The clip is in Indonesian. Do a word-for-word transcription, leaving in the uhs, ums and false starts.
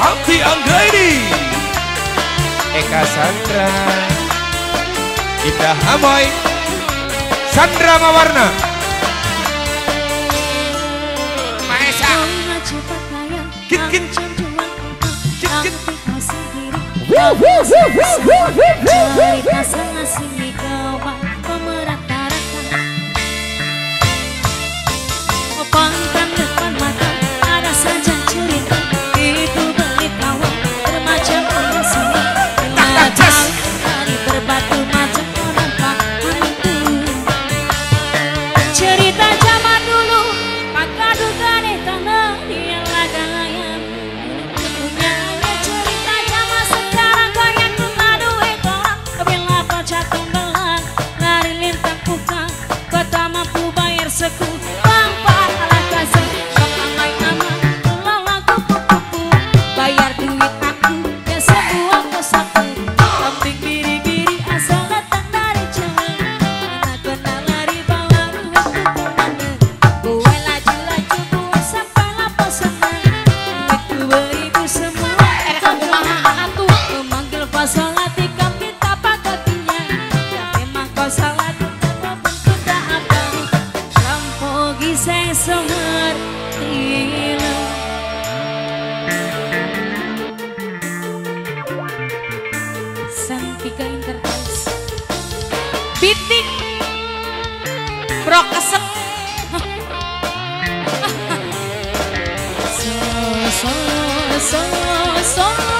Hamti Anggraini, Eka Sandra, Indah Amoy, Sandra Mawarna, Maesa, Kit Kit Kit Kit so so so so